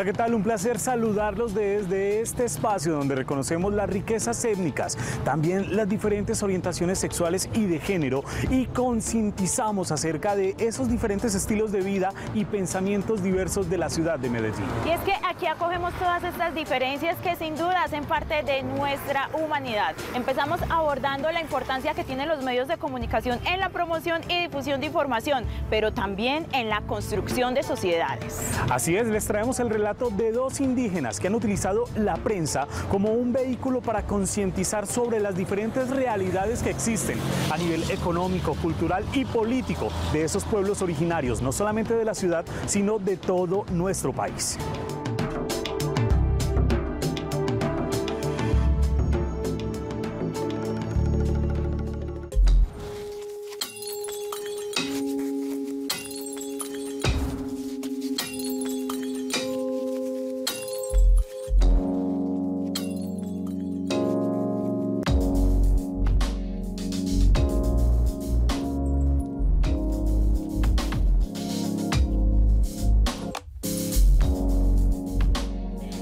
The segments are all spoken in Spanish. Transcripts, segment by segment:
Hola, ¿qué tal? Un placer saludarlos desde este espacio donde reconocemos las riquezas étnicas, también las diferentes orientaciones sexuales y de género, y concientizamos acerca de esos diferentes estilos de vida y pensamientos diversos de la ciudad de Medellín. Y es que aquí acogemos todas estas diferencias que sin duda hacen parte de nuestra humanidad. Empezamos abordando la importancia que tienen los medios de comunicación en la promoción y difusión de información, pero también en la construcción de sociedades. Así es, les traemos el relato de dos indígenas que han utilizado la prensa como un vehículo para concientizar sobre las diferentes realidades que existen a nivel económico, cultural y político de esos pueblos originarios, no solamente de la ciudad, sino de todo nuestro país.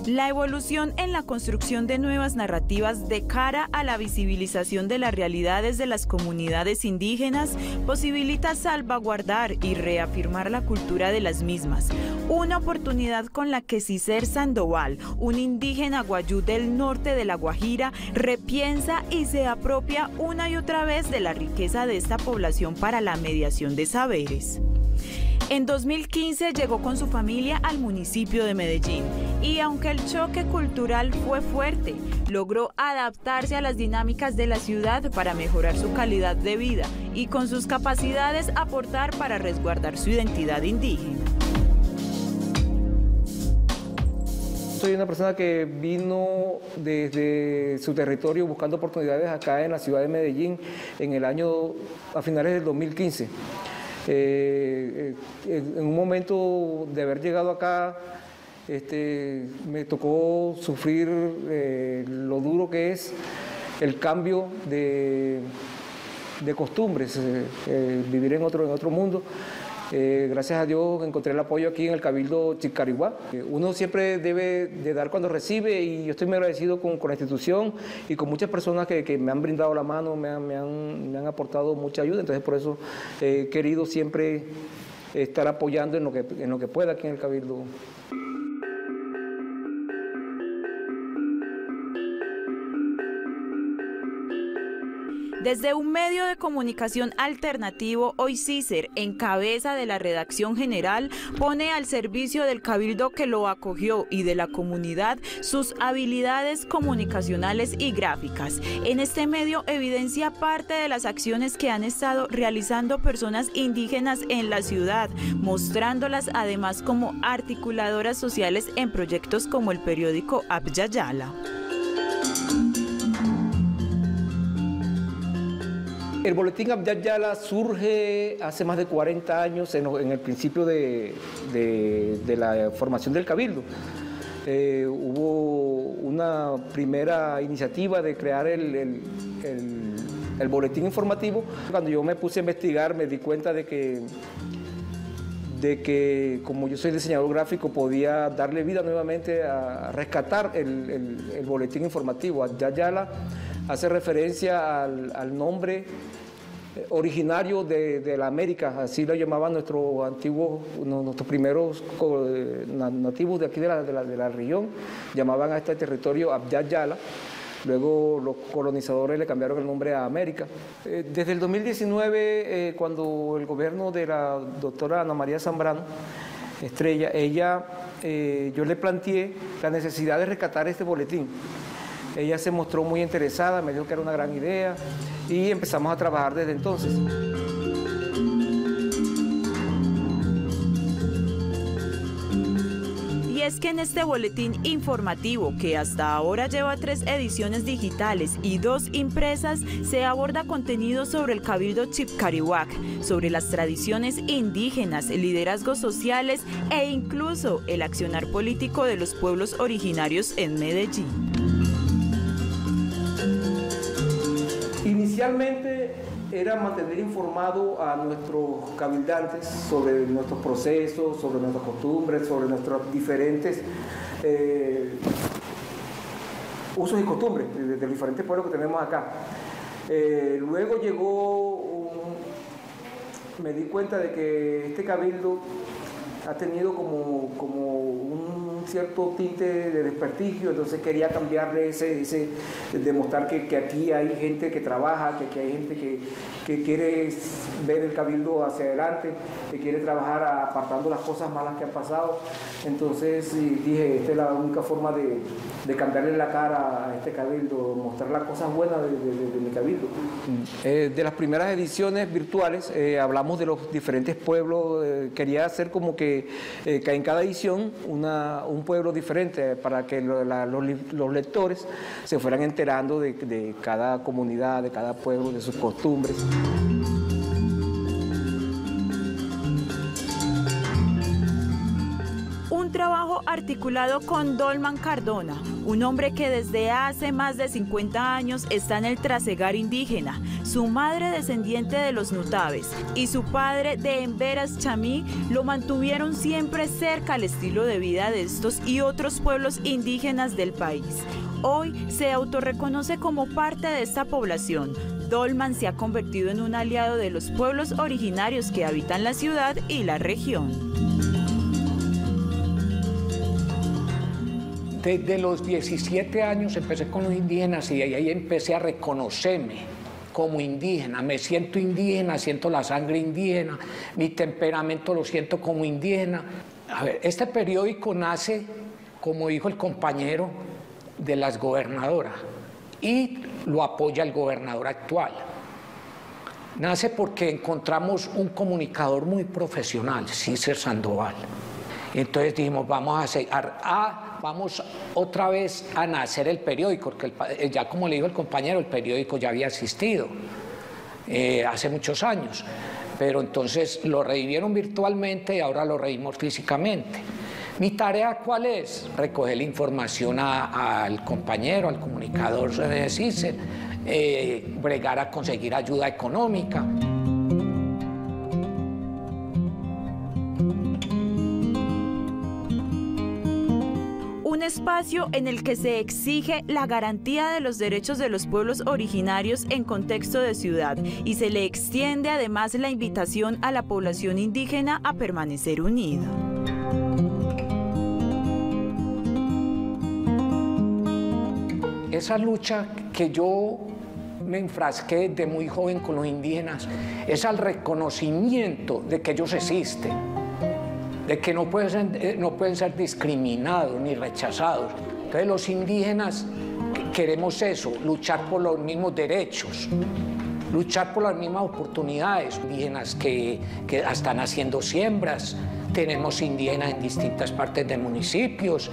La evolución en la construcción de nuevas narrativas de cara a la visibilización de las realidades de las comunidades indígenas posibilita salvaguardar y reafirmar la cultura de las mismas. Una oportunidad con la que Cícer Sandoval, un indígena guayú del norte de La Guajira, repiensa y se apropia una y otra vez de la riqueza de esta población para la mediación de saberes. En 2015 llegó con su familia al municipio de Medellín y aunque el choque cultural fue fuerte, logró adaptarse a las dinámicas de la ciudad para mejorar su calidad de vida y con sus capacidades aportar para resguardar su identidad indígena. Soy una persona que vino desde su territorio buscando oportunidades acá en la ciudad de Medellín en el año, a finales del 2015. En un momento de haber llegado acá, me tocó sufrir lo duro que es el cambio de costumbres, vivir en otro mundo. Gracias a Dios encontré el apoyo aquí en el Cabildo Chicarihuá. Uno siempre debe de dar cuando recibe y yo estoy muy agradecido con la institución y con muchas personas que me han brindado la mano, me han aportado mucha ayuda, entonces por eso he querido siempre estar apoyando en lo que pueda aquí en el Cabildo. Desde un medio de comunicación alternativo, hoy Cícer, en cabeza de la redacción general, pone al servicio del Cabildo que lo acogió y de la comunidad sus habilidades comunicacionales y gráficas. En este medio evidencia parte de las acciones que han estado realizando personas indígenas en la ciudad, mostrándolas además como articuladoras sociales en proyectos como el periódico Abya Yala. El boletín Abya Yala surge hace más de 40 años en el principio de la formación del Cabildo. Hubo una primera iniciativa de crear el boletín informativo. Cuando yo me puse a investigar me di cuenta de que como yo soy diseñador gráfico podía darle vida nuevamente a rescatar el boletín informativo. Abya Yala hace referencia al nombre originario de la América, así lo llamaban nuestros primeros nativos de aquí de la región, llamaban a este territorio Abya Yala. Luego los colonizadores le cambiaron el nombre a América. Desde el 2019, cuando el gobierno de la doctora Ana María Zambrano, Estrella, yo le planteé la necesidad de rescatar este boletín. Ella se mostró muy interesada, me dijo que era una gran idea y empezamos a trabajar desde entonces. Es que en este boletín informativo, que hasta ahora lleva 3 ediciones digitales y 2 impresas, se aborda contenido sobre el Cabildo Chibcariwak, sobre las tradiciones indígenas, liderazgos sociales e incluso el accionar político de los pueblos originarios en Medellín. Inicialmente era mantener informado a nuestros cabildantes sobre nuestros procesos, sobre nuestras costumbres, sobre nuestros diferentes usos y costumbres de los diferentes pueblos que tenemos acá. Luego llegó, me di cuenta de que este cabildo ha tenido como un cierto tinte de desprestigio, entonces quería cambiarle ese demostrar que aquí hay gente que trabaja, que aquí hay gente que quiere ver el cabildo hacia adelante, que quiere trabajar apartando las cosas malas que han pasado. Entonces dije, esta es la única forma de cambiarle la cara a este cabildo, mostrar las cosas buenas de mi cabildo. De las primeras ediciones virtuales hablamos de los diferentes pueblos, quería hacer como que en cada edición un pueblo diferente para que los lectores se fueran enterando de cada comunidad, de cada pueblo, de sus costumbres. Un trabajo articulado con Dolman Cardona, un hombre que desde hace más de 50 años está en el trasegar indígena, su madre descendiente de los Nutaves y su padre de Emberas Chamí lo mantuvieron siempre cerca al estilo de vida de estos y otros pueblos indígenas del país. Hoy se autorreconoce como parte de esta población. Dolman se ha convertido en un aliado de los pueblos originarios que habitan la ciudad y la región. Desde los 17 años empecé con los indígenas y de ahí empecé a reconocerme como indígena. Me siento indígena, siento la sangre indígena, mi temperamento lo siento como indígena. A ver, este periódico nace, como dijo el compañero, de las gobernadoras y lo apoya el gobernador actual. Nace porque encontramos un comunicador muy profesional, Cícer Sandoval. Entonces dijimos, vamos otra vez a nacer el periódico, porque ya como le dijo el compañero, el periódico ya había existido hace muchos años, pero entonces lo revivieron virtualmente y ahora lo revivimos físicamente. ¿Mi tarea cuál es? Recoger la información al compañero, al comunicador de Cícer, bregar a conseguir ayuda económica. Un espacio en el que se exige la garantía de los derechos de los pueblos originarios en contexto de ciudad y se le extiende además la invitación a la población indígena a permanecer unida. Esa lucha que yo me enfrasqué desde muy joven con los indígenas es al reconocimiento de que ellos existen, de que no pueden ser discriminados ni rechazados. Entonces los indígenas queremos eso, luchar por los mismos derechos, luchar por las mismas oportunidades. Indígenas que están haciendo siembras, tenemos indígenas en distintas partes de municipios.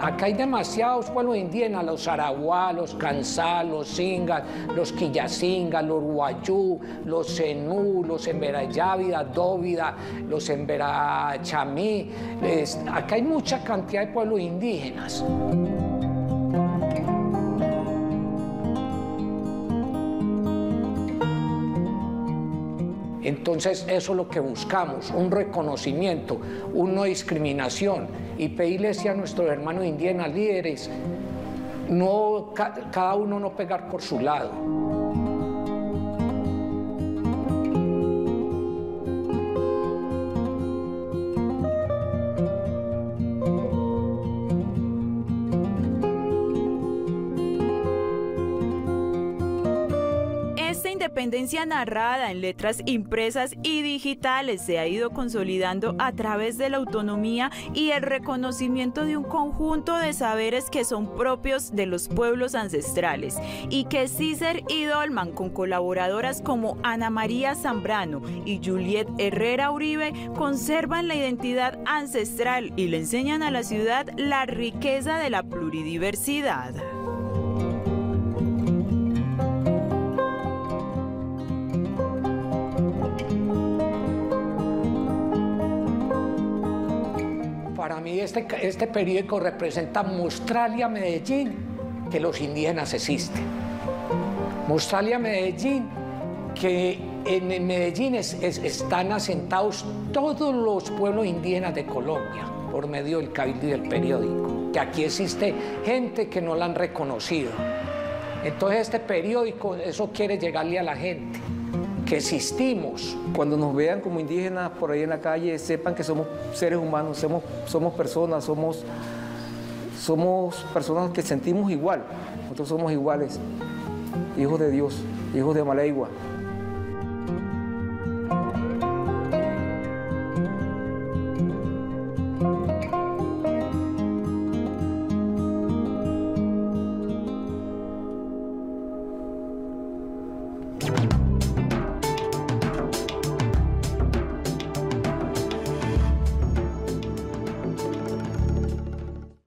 Acá hay demasiados pueblos indígenas, los arahuá, los cansá, los inga, los quillacinga, los uruayú, los zenú, los emberayávida, dóvida, los emberas chamí. Acá hay mucha cantidad de pueblos indígenas. Entonces eso es lo que buscamos, un reconocimiento, una discriminación, y pedirles a nuestros hermanos indígenas líderes, no, cada uno no pegar por su lado. La independencia narrada en letras impresas y digitales se ha ido consolidando a través de la autonomía y el reconocimiento de un conjunto de saberes que son propios de los pueblos ancestrales y que Cícer y Dolman, con colaboradoras como Ana María Zambrano y Juliet Herrera Uribe, conservan la identidad ancestral y le enseñan a la ciudad la riqueza de la pluridiversidad. Para mí este periódico representa mostrarle a Medellín que los indígenas existen, mostrarle a Medellín que en Medellín están asentados todos los pueblos indígenas de Colombia por medio del Cabildo y del periódico, que aquí existe gente que no la han reconocido. Entonces este periódico, eso quiere llegarle a la gente, que existimos. Cuando nos vean como indígenas por ahí en la calle, sepan que somos seres humanos, somos personas, somos personas que sentimos igual. Nosotros somos iguales, hijos de Dios, hijos de Maleigua.